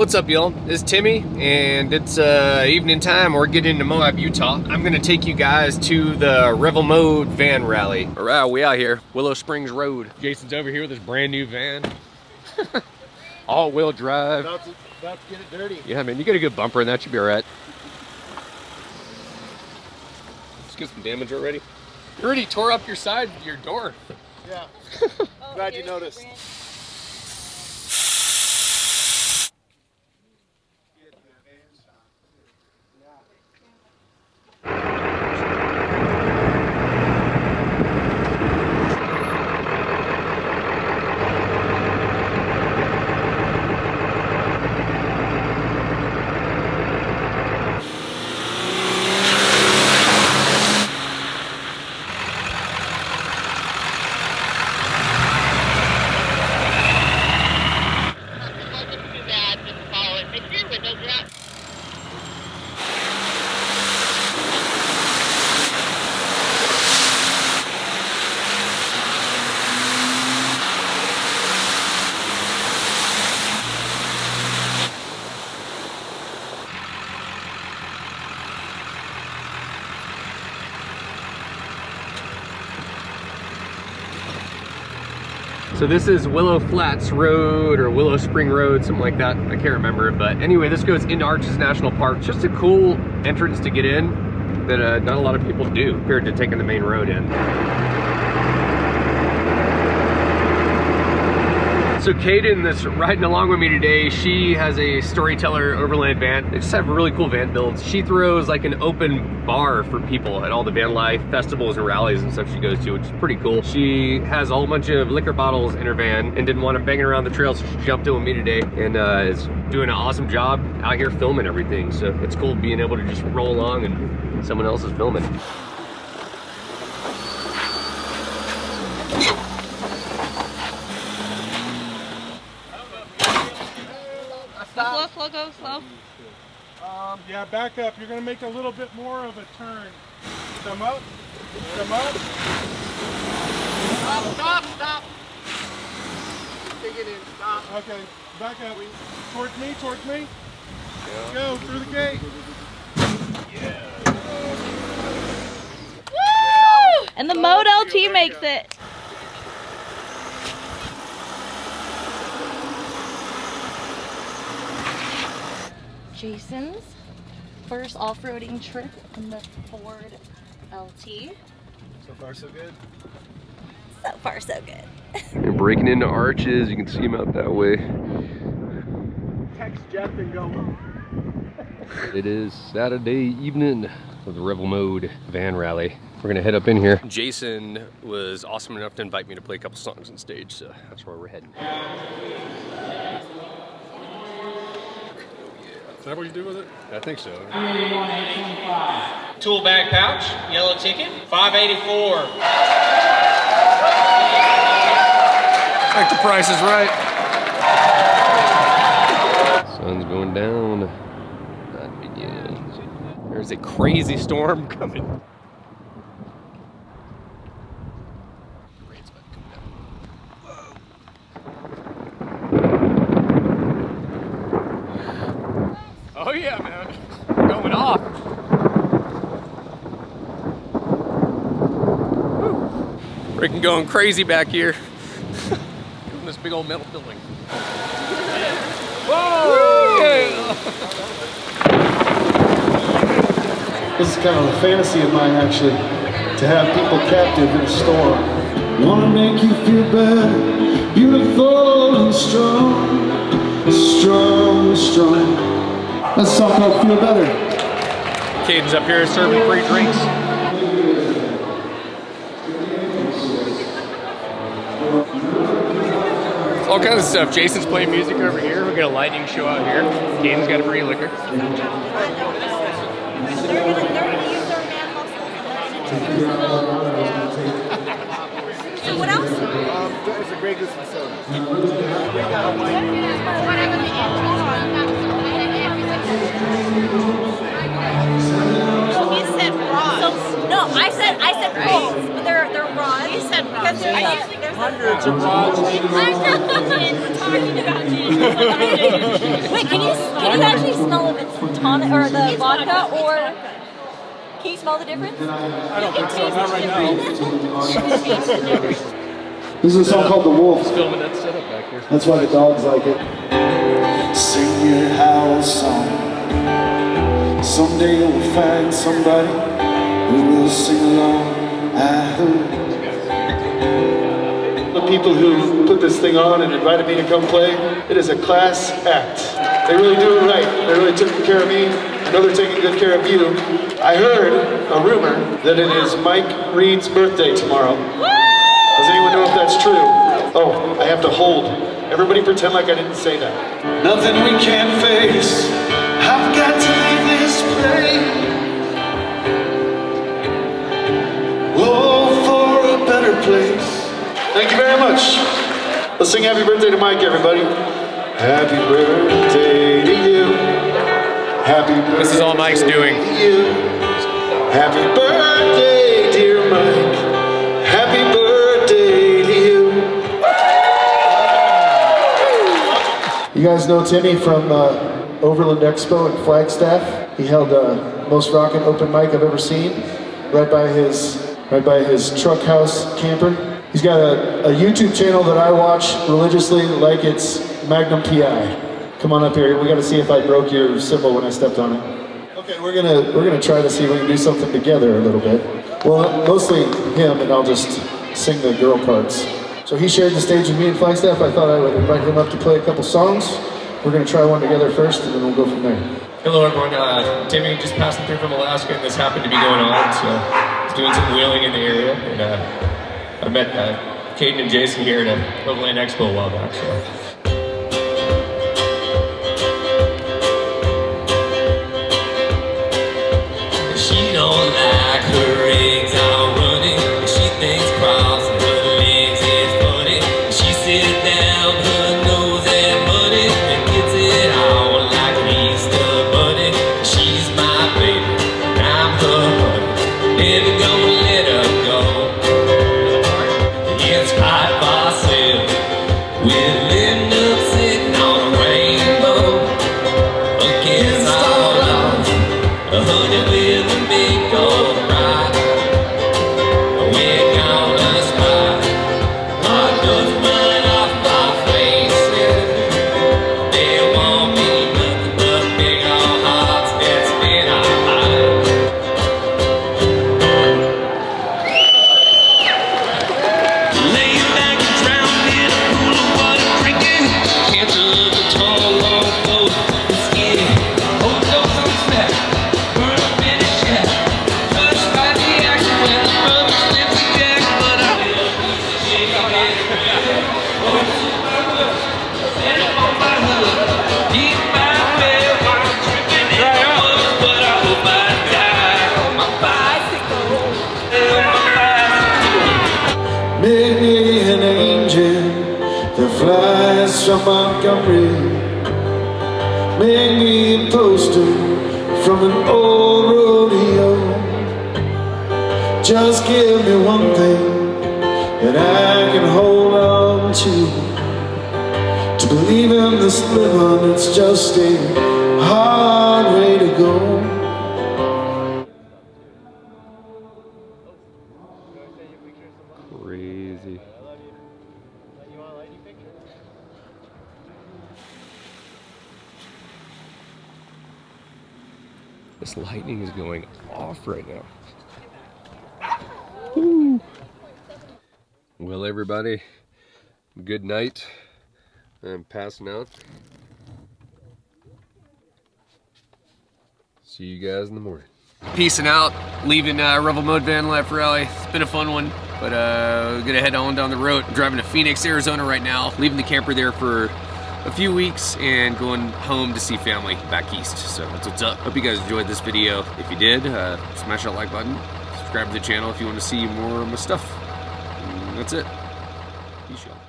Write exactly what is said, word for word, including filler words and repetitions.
What's up, y'all? It's Timmy, and it's uh, evening time. We're getting to Moab, Utah. I'm gonna take you guys to the Revel Mode Van Rally. All right, we out here, Willow Springs Road. Jason's over here with his brand new van. All-wheel drive. About to, about to get it dirty. Yeah, man, you get a good bumper, and that should be all right. Let's get some damage already. You already tore up your side, your door. Yeah. Oh, glad you noticed. So this is Willow Flats Road or Willow Spring Road, something like that. I can't remember, but anyway, this goes into Arches National Park. Just a cool entrance to get in that uh, not a lot of people do compared to taking the main road in. So Kaden that's riding along with me today, she has a Storyteller Overland van. They just have really cool van builds. She throws like an open bar for people at all the van life festivals and rallies and stuff she goes to, which is pretty cool. She has a whole bunch of liquor bottles in her van and didn't want them banging around the trail, so she jumped in with me today and uh, is doing an awesome job out here filming everything. So it's cool being able to just roll along and someone else is filming. Slow, slow, go, slow. Um, yeah, back up. You're going to make a little bit more of a turn. Come up, come up. Stop, stop, stop. Take it in, stop. Okay, back up. Towards me, towards me. Yeah. Go, through the gate. Yeah. Woo! And the Mode L T makes it. Jason's first off-roading trip in the Ford L T. So far, so good. So far, so good. And breaking into Arches, you can see him out that way. Text Jeff and go. It is Saturday evening of the Revel Mode Van Rally. We're gonna head up in here. Jason was awesome enough to invite me to play a couple songs on stage, so that's where we're heading. Is that what you do with it? I think so. Tool bag pouch, yellow ticket, five eighty-four. I think the price is right. Sun's going down. That begins. There's a crazy storm coming. Rain's about to come down. Whoa. Oh yeah, man, we're going off. Woo. Freaking going crazy back here. In this big old metal building. Whoa! Yeah. This is kind of a fantasy of mine, actually, to have people captive in a storm. Wanna make you feel better, beautiful and strong, strong, strong. That's something that'll feel better. Caden's up here serving free drinks. All kinds of stuff. Jason's playing music over here. We got a lightning show out here. Caden's got a free liquor. So what else? Um, it's a Grey Goose and soda. Whatever the He said raw. So, no, I said I said cold, but they're they're raw. He said raw. I usually hundreds of miles. I know. And we're talking about gin. Wait, can you can you actually smell if it's tonic or the vodka or? Can you smell the difference? I don't think so. Not right now. This is a song called "The Wolf." Filming that setup back here. That's why the dogs like it. Sing your howl song. Someday you'll find somebody who will sing along. I heard. The people who put this thing on and invited me to come play, it is a class act. They really do it right. They really took care of me. I know they're taking good care of you. I heard a rumor that it is Mike Reed's birthday tomorrow. Does anyone know if that's true? Oh, I have to hold. Everybody pretend like I didn't say that. Nothing we can't face. I've got to leave this place. Oh, for a better place. Thank you very much. Let's sing happy birthday to Mike, everybody. Happy birthday to you. Happy birthday. This is all Mike's doing. You. Happy birthday, dear Mike. Happy birthday to you. You guys know Timmy from uh, Overland Expo in Flagstaff. He held the uh, most rockin' open mic I've ever seen, right by his right by his truck house camper. He's got a, a YouTube channel that I watch religiously like it's Magnum P I. Come on up here. We got to see if I broke your cymbal when I stepped on it. Okay, we're gonna we're gonna try to see if we can do something together a little bit. Well, mostly him, and I'll just sing the girl parts. So he shared the stage with me in Flagstaff. I thought I would invite him up to play a couple songs. We're gonna try one together first, and then we'll go from there. Hello, everyone. Uh, Timmy just passing through from Alaska, and this happened to be going on, so he's doing some wheeling in the area, and. Uh, I met uh, Caden and Jason here at Overland Expo a while back, so. She don't like her eggs all running. She thinks cross and her legs is funny. She sits down her nose at money and gets it all like an Easter bunny. She's my baby, and I'm her honey. Never gonna let her go. From Montgomery, made me a poster from an old rodeo. Just give me one thing that I can hold on to. To believe in this living, it's just a hard way to go. This lightning is going off right now. Woo. Well, everybody, good night. I'm passing out. See you guys in the morning. Peacing out, leaving uh, Revel Mode Van Rally. It's been a fun one, but uh, we're gonna head on down the road. I'm driving to Phoenix, Arizona right now. Leaving the camper there for a few weeks and going home to see family back east. So that's what's up. Hope you guys enjoyed this video. If you did, uh, smash that like button, subscribe to the channel if you want to see more of my stuff. And that's it. Peace out.